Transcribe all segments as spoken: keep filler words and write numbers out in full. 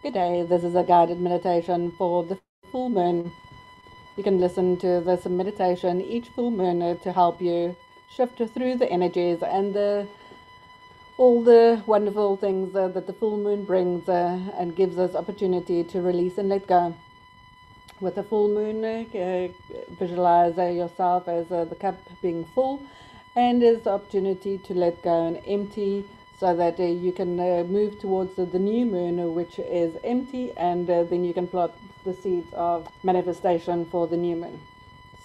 Good day, this is a guided meditation for the full moon. You can listen to this meditation each full moon to help you shift through the energies and the, all the wonderful things uh, that the full moon brings uh, and gives us opportunity to release and let go. With the full moon, uh, visualize uh, yourself as uh, the cup being full and as the opportunity to let go and empty, so that uh, you can uh, move towards uh, the new moon, which is empty, and uh, then you can plot the seeds of manifestation for the new moon.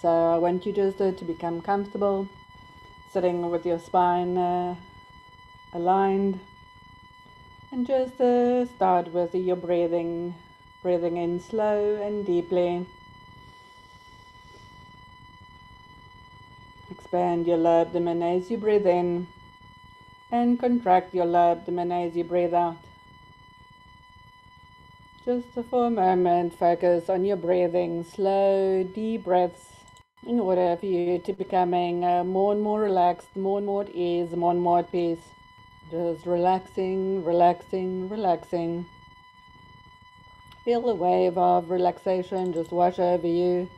So I want you just uh, to become comfortable, sitting with your spine uh, aligned, and just uh, start with your breathing, breathing in slow and deeply. Expand your lower abdomen as you breathe in, and contract your lower abdomen as you breathe out. Just for a moment, focus on your breathing, slow, deep breaths, in order for you to becoming more and more relaxed, more and more at ease, more and more at peace. Just relaxing, relaxing, relaxing. Feel the wave of relaxation just wash over you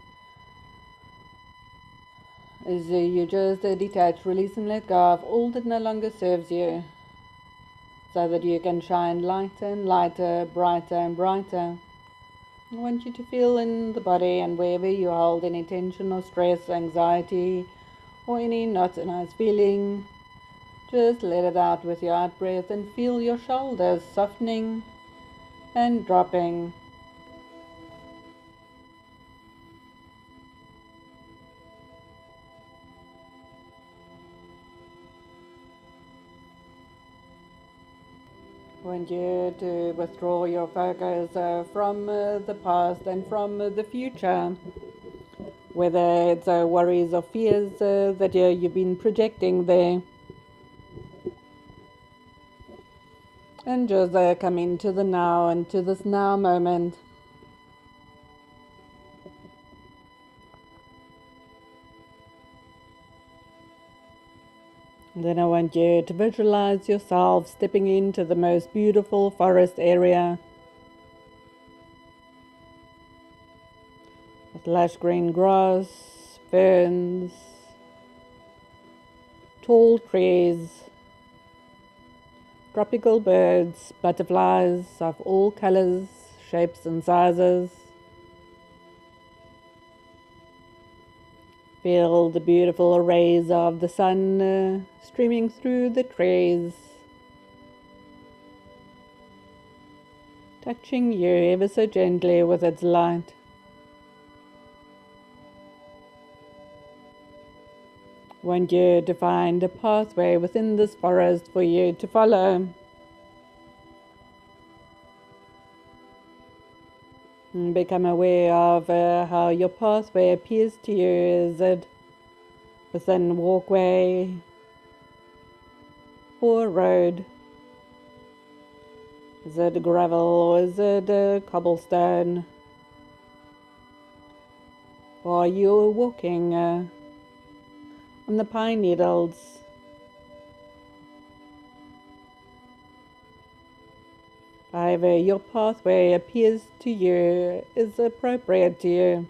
as you just detach, release and let go of all that no longer serves you, so that you can shine lighter and lighter, brighter and brighter. I want you to feel in the body and wherever you hold any tension or stress, anxiety or any not nice feeling, just let it out with your out breath, and feel your shoulders softening and dropping. I want you to withdraw your focus uh, from uh, the past and from uh, the future, whether it's uh, worries or fears uh, that uh, you've been projecting there. And just uh, come into the now and to this now moment. Then I want you to visualize yourself stepping into the most beautiful forest area, with lush green grass, ferns, tall trees, tropical birds, butterflies of all colors, shapes and sizes. Feel the beautiful rays of the sun uh, streaming through the trees, touching you ever so gently with its light. Want you to find a pathway within this forest for you to follow. Become aware of uh, how your pathway appears to you. Is it within a walkway or a road? Is it gravel or is it a cobblestone? Or are you walking uh, on the pine needles? However your pathway appears to you is appropriate to you.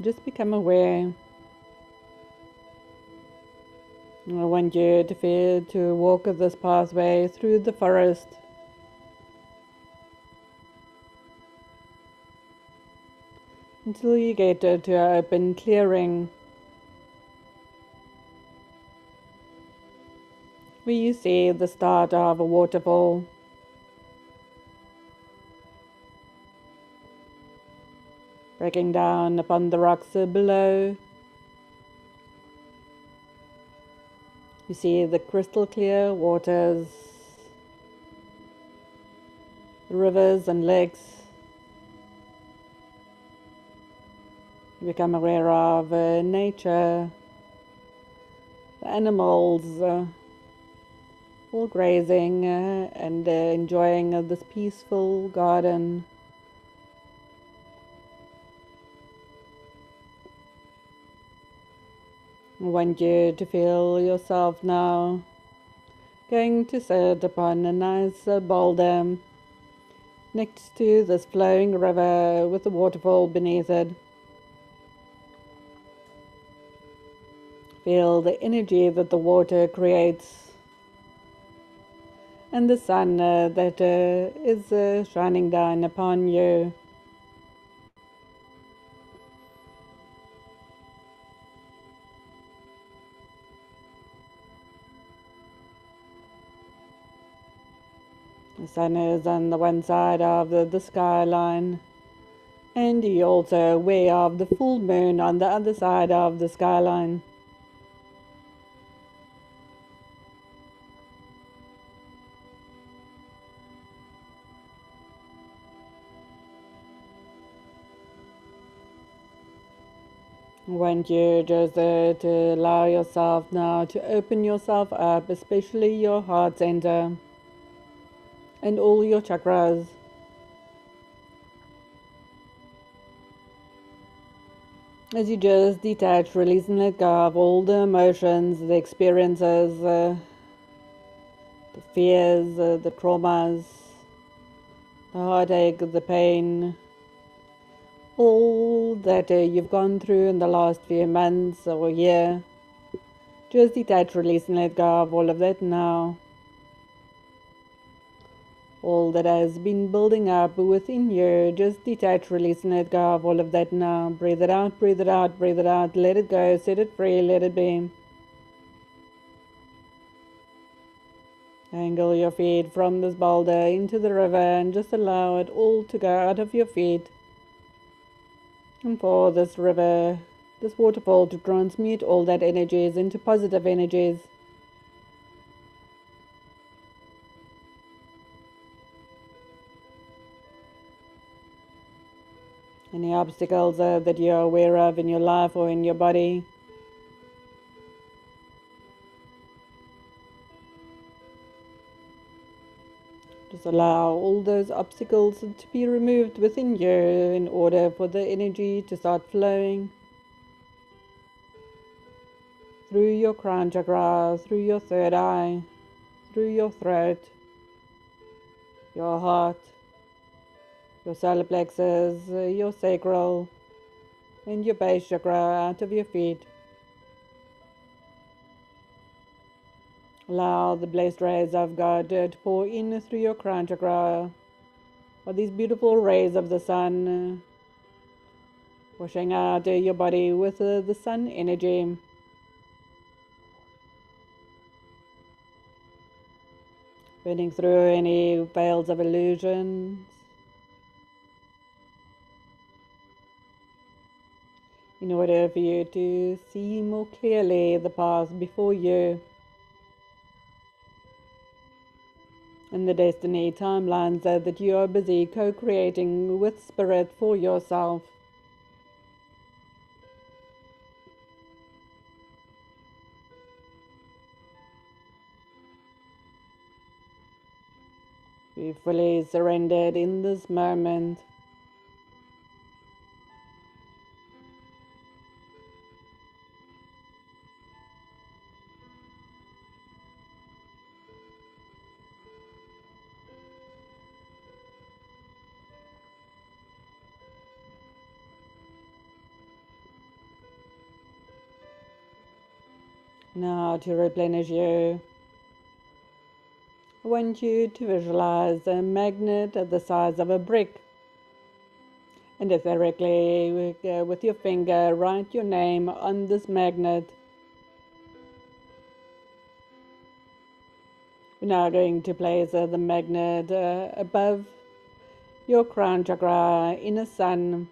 Just become aware. I want you to feel to walk this pathway through the forest, until you get to an open clearing, where you see the start of a waterfall. Breaking down upon the rocks below, you see the crystal clear waters, the rivers and lakes. You become aware of uh, nature, the animals, uh, all grazing uh, and uh, enjoying uh, this peaceful garden. I want you to feel yourself now going to sit upon a nice boulder next to this flowing river with a waterfall beneath it. Feel the energy that the water creates and the sun uh, that uh, is uh, shining down upon you. The sun is on the one side of the, the skyline, and you're also aware of the full moon on the other side of the skyline. I want you just uh, to allow yourself now to open yourself up, especially your heart center and all your chakras. As you just detach, release and let go of all the emotions, the experiences, uh, the fears, uh, the traumas, the heartache, the pain, all that uh, you've gone through in the last few months or year. Just detach, release and let go of all of that now. All that has been building up within you, just detach, release and let go of all of that now. Breathe it out, breathe it out, breathe it out, let it go, set it free, let it be. Angle your feet from this boulder into the river and just allow it all to go out of your feet. And for this river, this waterfall to transmute all that energies into positive energies. Any obstacles uh, that you're aware of in your life or in your body. Just allow all those obstacles to be removed within you in order for the energy to start flowing through your crown chakra, through your third eye, through your throat, your heart, your solar plexus, your sacral, and your base chakra out of your feet. Allow the blessed rays of God to pour in through your crown chakra, or these beautiful rays of the sun, washing out your body with the sun energy. Burning through any veils of illusions. In order for you to see more clearly the path before you and the destiny timelines that you are busy co-creating with spirit for yourself. Be fully surrendered in this moment. Now to replenish you, I want you to visualize a magnet at the size of a brick, and etherically with your finger write your name on this magnet. We're now going to place the magnet above your crown chakra inner sun.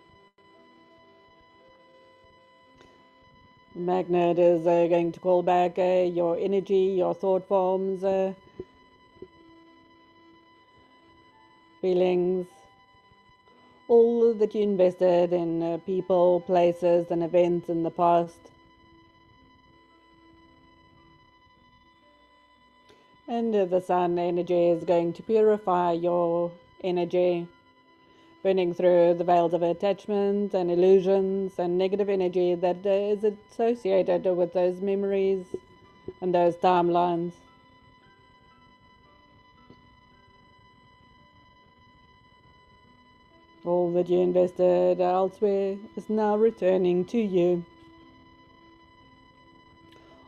The magnet is uh, going to call back uh, your energy, your thought forms, uh, feelings, all that you invested in uh, people, places and events in the past. And uh, the sun energy is going to purify your energy, burning through the veils of attachments and illusions and negative energy that is associated with those memories and those timelines. all that you invested elsewhere is now returning to you.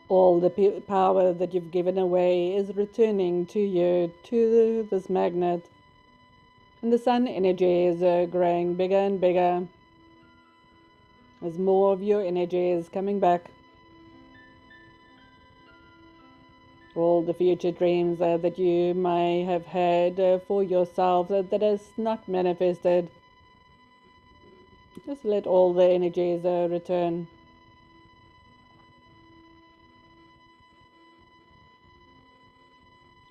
All the power that you've given away is returning to you, to this magnet. And the sun energy is uh, growing bigger and bigger, as more of your energy is coming back. All the future dreams uh, that you may have had uh, for yourself uh, that has not manifested, just let all the energies uh, return.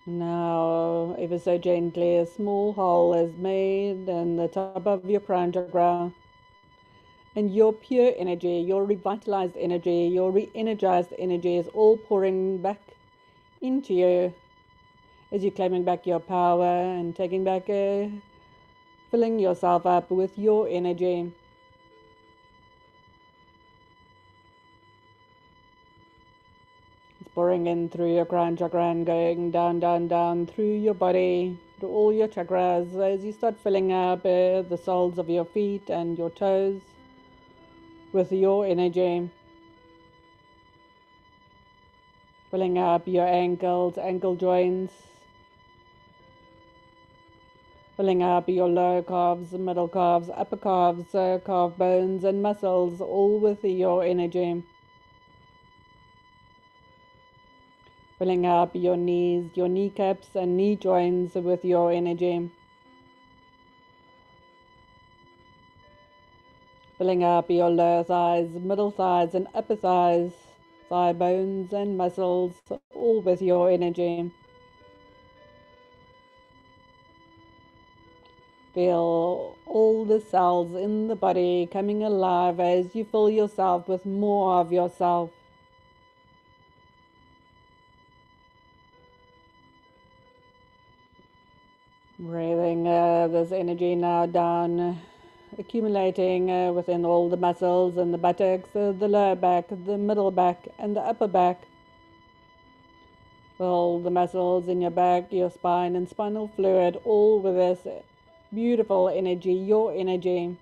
Now, ever so gently, a small hole is made in the top of your crown chakra, and your pure energy, your revitalized energy, your re-energized energy is all pouring back into you as you're claiming back your power and taking back, uh, filling yourself up with your energy. Pouring in through your crown chakra and going down, down, down through your body, through all your chakras, as you start filling up uh, the soles of your feet and your toes with your energy. Filling up your ankles, ankle joints. Filling up your lower calves, middle calves, upper calves, uh, calf bones and muscles, all with your energy. Filling up your knees, your kneecaps and knee joints with your energy. Filling up your lower thighs, middle thighs and upper thighs, thigh bones and muscles, all with your energy. Feel all the cells in the body coming alive as you fill yourself with more of yourself. Breathing uh, this energy now down, accumulating uh, within all the muscles and the buttocks, uh, the lower back, the middle back and the upper back. All the muscles in your back, your spine and spinal fluid, all with this beautiful energy, your energy.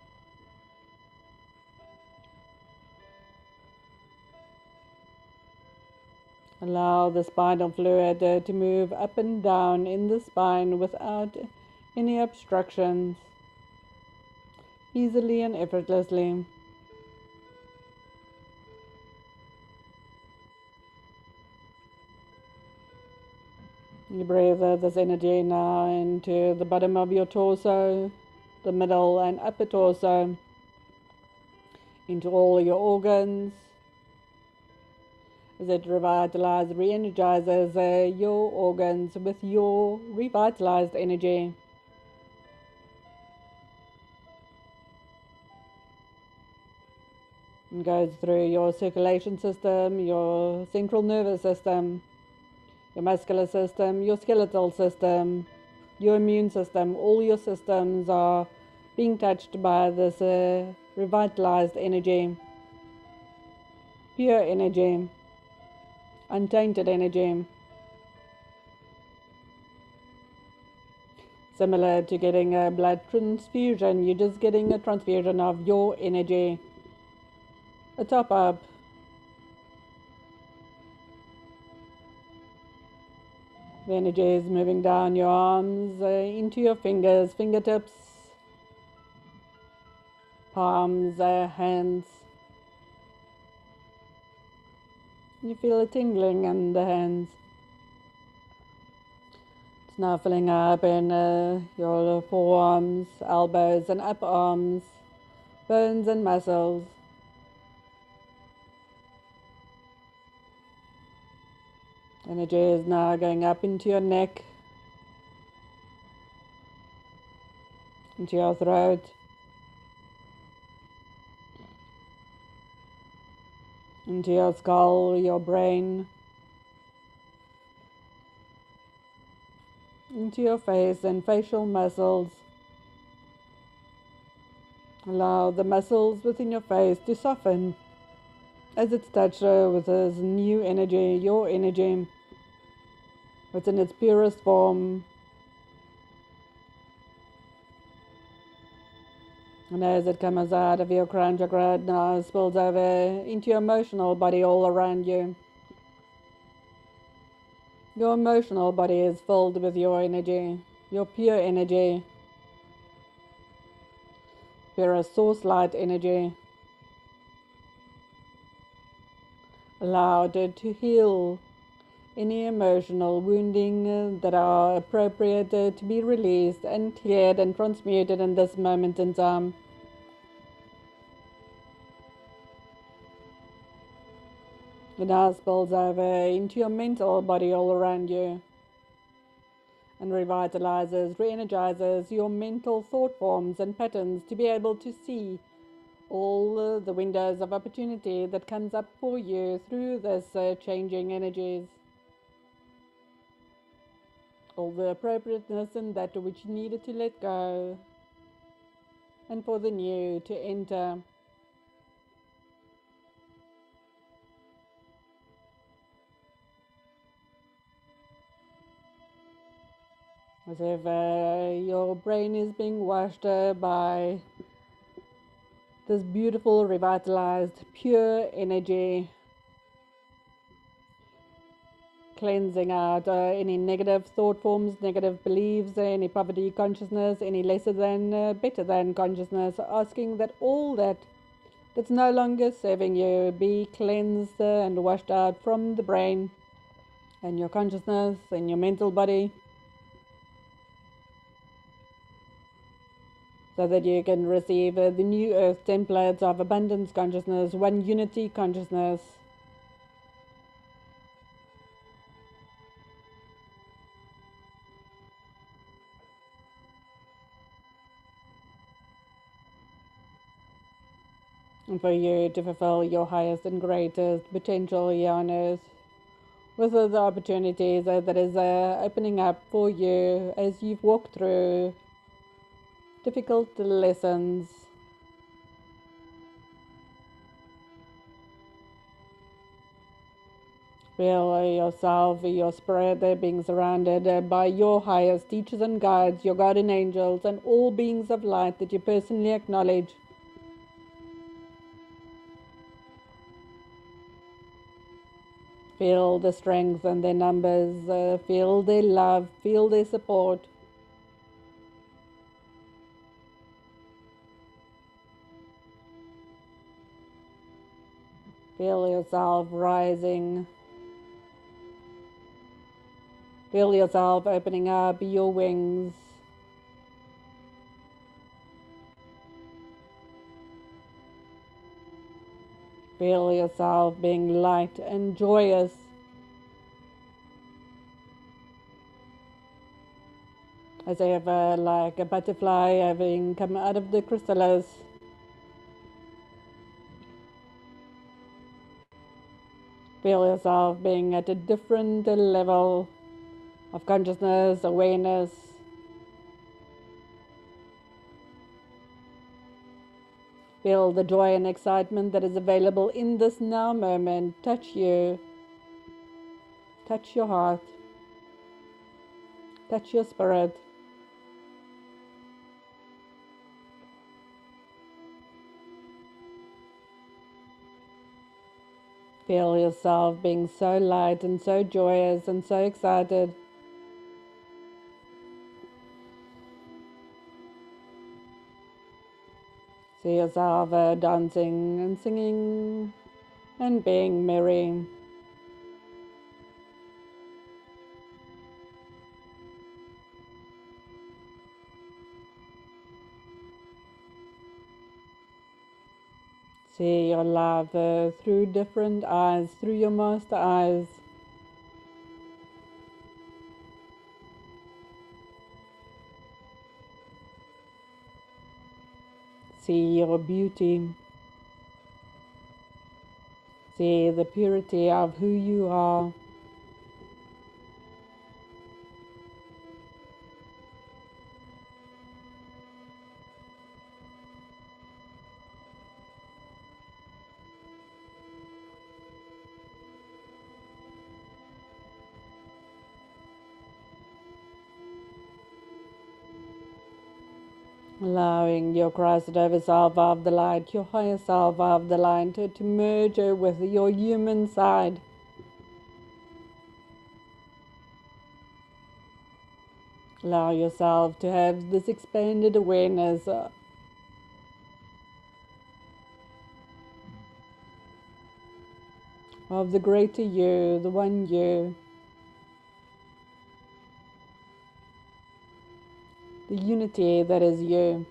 Allow the spinal fluid uh, to move up and down in the spine without any obstructions, easily and effortlessly. You breathe uh, this energy now into the bottom of your torso, the middle and upper torso, into all your organs. That revitalizes, re-energizes uh, your organs with your revitalized energy. It goes through your circulation system, your central nervous system, your muscular system, your skeletal system, your immune system. All your systems are being touched by this uh, revitalized energy, pure energy. Untainted energy. Similar to getting a blood transfusion, you're just getting a transfusion of your energy. A top up. The energy is moving down your arms, uh, into your fingers, fingertips, palms, uh, hands. You feel a tingling in the hands. It's now filling up in uh, your forearms, elbows and upper arms, bones and muscles. Energy is now going up into your neck, into your throat, into your skull, your brain, into your face and facial muscles. Allow the muscles within your face to soften as it's touched with this new energy, your energy. It's in its purest form. And as it comes out of your crown chakra, it now spills over into your emotional body all around you. Your emotional body is filled with your energy, your pure energy, pure source light energy. Allow it to heal any emotional wounding that are appropriate to be released and cleared and transmuted in this moment in time. It now spills over into your mental body all around you and revitalizes, re-energizes your mental thought forms and patterns to be able to see all the windows of opportunity that comes up for you through this uh, changing energies. All the appropriateness and that which needed to let go and for the new to enter. As if uh, your brain is being washed uh, by this beautiful, revitalized, pure energy, cleansing out uh, any negative thought forms, negative beliefs, any poverty consciousness, any lesser than, uh, better than consciousness, asking that all that that's no longer serving you be cleansed and washed out from the brain and your consciousness and your mental body, so that you can receive uh, the new earth templates of abundance consciousness, one unity consciousness. And for you to fulfill your highest and greatest potential here on earth, with all the opportunities uh, that is uh, opening up for you as you've walked through difficult lessons. Feel yourself, your spirit being surrounded by your highest teachers and guides, your guardian angels, and all beings of light that you personally acknowledge. Feel the strength and their numbers, feel their love, feel their support. Feel yourself rising. Feel yourself opening up your wings. Feel yourself being light and joyous. As if uh, like a butterfly having come out of the chrysalis. Feel yourself being at a different level of consciousness, awareness. Feel the joy and excitement that is available in this now moment. Touch you. Touch your heart. Touch your spirit. Feel yourself being so light and so joyous and so excited. See yourself uh, dancing and singing and being merry. See your love uh, through different eyes, through your master eyes. See your beauty. See the purity of who you are. allowing your Christ-over self of the light, your higher self of the light, to, to merge with your human side. Allow yourself to have this expanded awareness. Of the greater you, the one you, the unity that is you.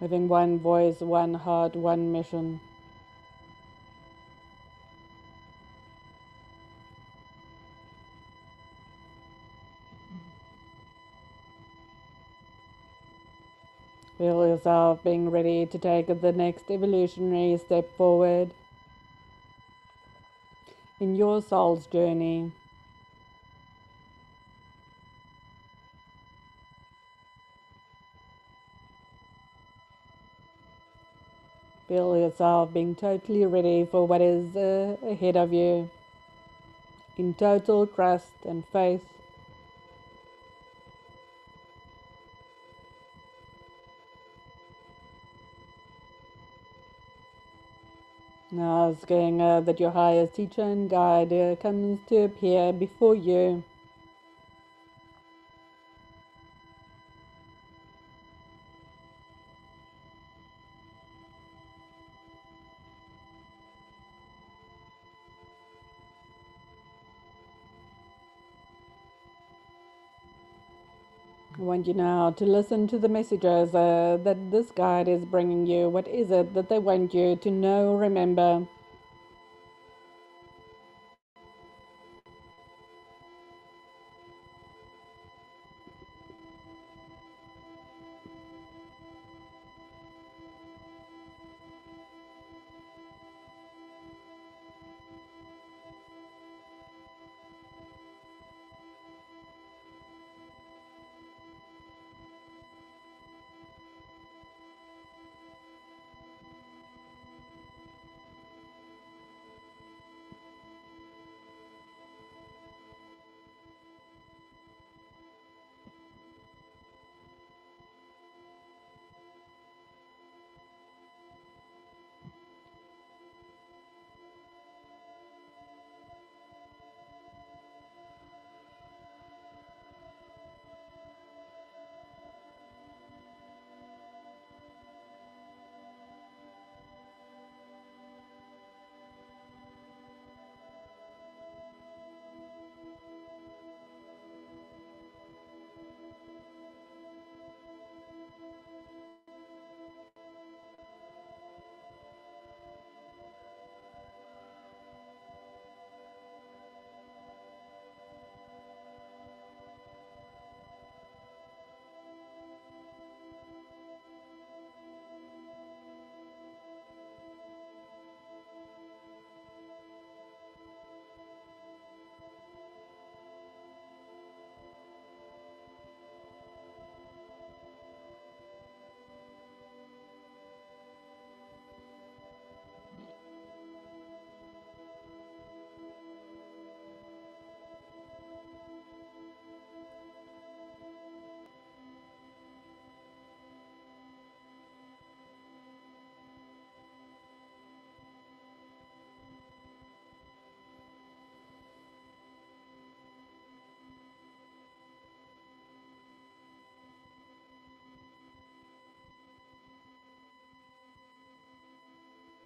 Having one voice, one heart, one mission. Feel yourself being ready to take the next evolutionary step forward in your soul's journey. Feel yourself being totally ready for what is uh, ahead of you, in total trust and faith. Now asking uh, that your highest teacher and guide uh, comes to appear before you. I want you now to listen to the messages uh, that this guide is bringing you. What is it that they want you to know or remember?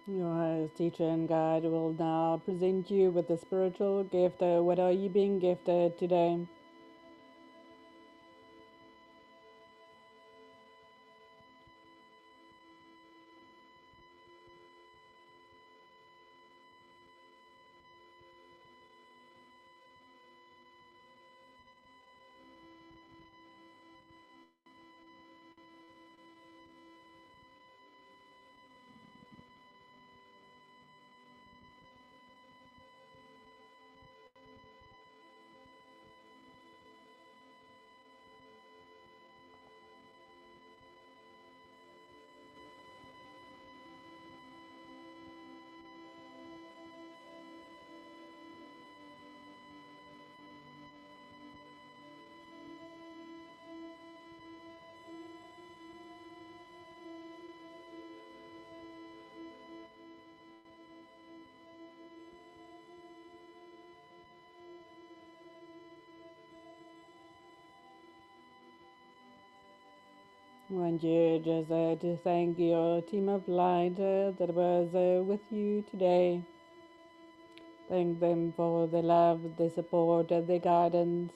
Your highest teacher and guide will now present you with the spiritual gift. What are you being gifted today? One year, just uh, to thank your team of light uh, that was uh, with you today. Thank them for the love, the support, uh, the guidance,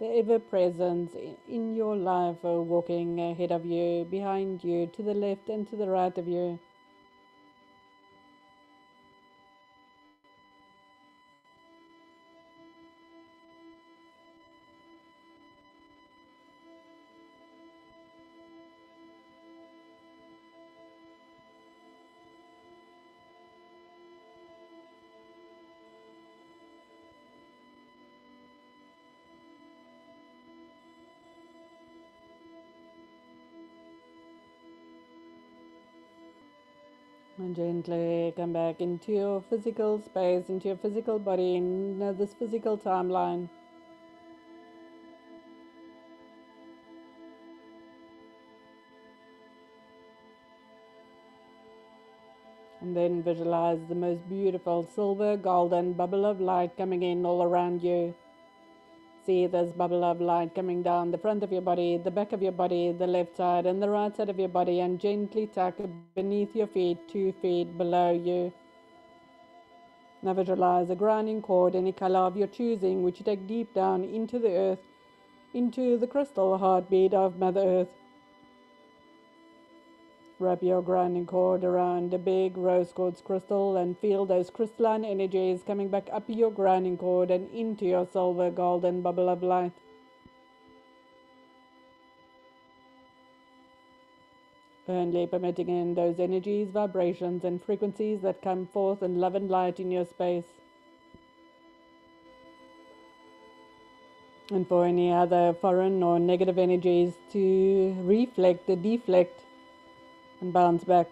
the ever-presence in, in your life, uh, walking ahead of you, behind you, to the left and to the right of you. And gently come back into your physical space, into your physical body, in this physical timeline. And then visualize the most beautiful silver, golden bubble of light coming in all around you. See this bubble of light coming down the front of your body, the back of your body, the left side and the right side of your body, and gently tuck beneath your feet, two feet below you. Now visualize a grinding cord, any color of your choosing, which you take deep down into the earth, into the crystal heartbeat of Mother Earth. Wrap your grinding cord around a big rose quartz crystal and feel those crystalline energies coming back up your grinding cord and into your silver golden bubble of light. Only permitting in those energies, vibrations and frequencies that come forth in love and light in your space. And for any other foreign or negative energies to reflect or deflect and bounce back.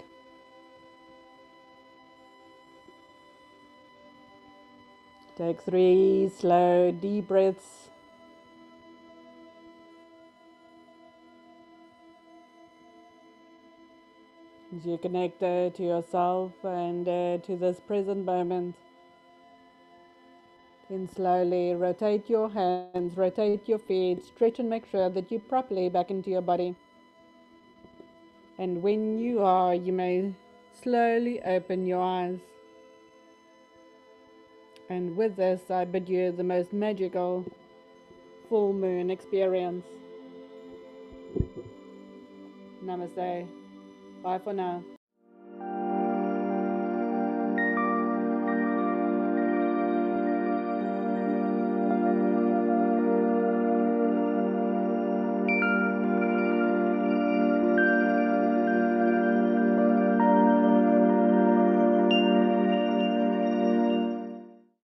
Take three slow, deep breaths. As you connect uh, to yourself and uh, to this present moment. Then slowly rotate your hands, rotate your feet, stretch and make sure that you properly back into your body. And when you are, you may slowly open your eyes. And with this, I bid you the most magical full moon experience. Namaste. Bye for now.